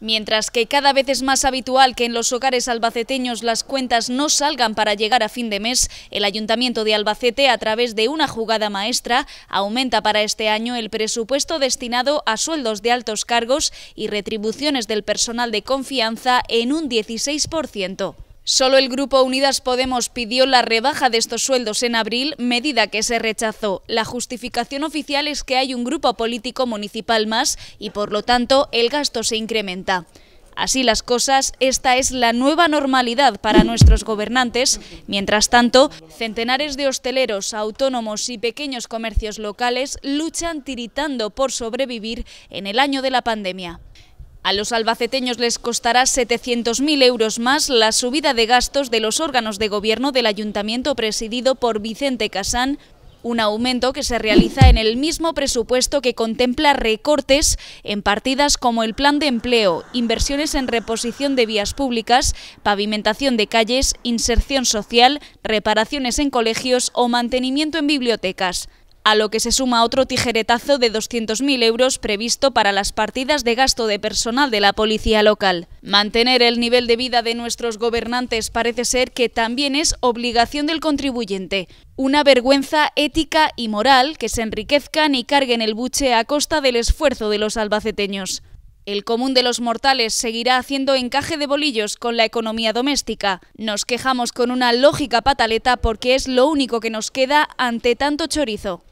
Mientras que cada vez es más habitual que en los hogares albaceteños las cuentas no salgan para llegar a fin de mes, el Ayuntamiento de Albacete, a través de una jugada maestra, aumenta para este año el presupuesto destinado a sueldos de altos cargos y retribuciones del personal de confianza en un 16%. Solo el grupo Unidas Podemos pidió la rebaja de estos sueldos en abril, medida que se rechazó. La justificación oficial es que hay un grupo político municipal más y, por lo tanto, el gasto se incrementa. Así las cosas, esta es la nueva normalidad para nuestros gobernantes. Mientras tanto, centenares de hosteleros, autónomos y pequeños comercios locales luchan tiritando por sobrevivir en el año de la pandemia. A los albaceteños les costará 700.000 euros más la subida de gastos de los órganos de gobierno del ayuntamiento presidido por Vicente Casán, un aumento que se realiza en el mismo presupuesto que contempla recortes en partidas como el plan de empleo, inversiones en reposición de vías públicas, pavimentación de calles, inserción social, reparaciones en colegios o mantenimiento en bibliotecas. A lo que se suma otro tijeretazo de 200.000 euros previsto para las partidas de gasto de personal de la policía local. Mantener el nivel de vida de nuestros gobernantes parece ser que también es obligación del contribuyente. Una vergüenza ética y moral que se enriquezcan y carguen el buche a costa del esfuerzo de los albaceteños. El común de los mortales seguirá haciendo encaje de bolillos con la economía doméstica. Nos quejamos con una lógica pataleta porque es lo único que nos queda ante tanto chorizo.